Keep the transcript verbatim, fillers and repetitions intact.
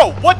Bro, what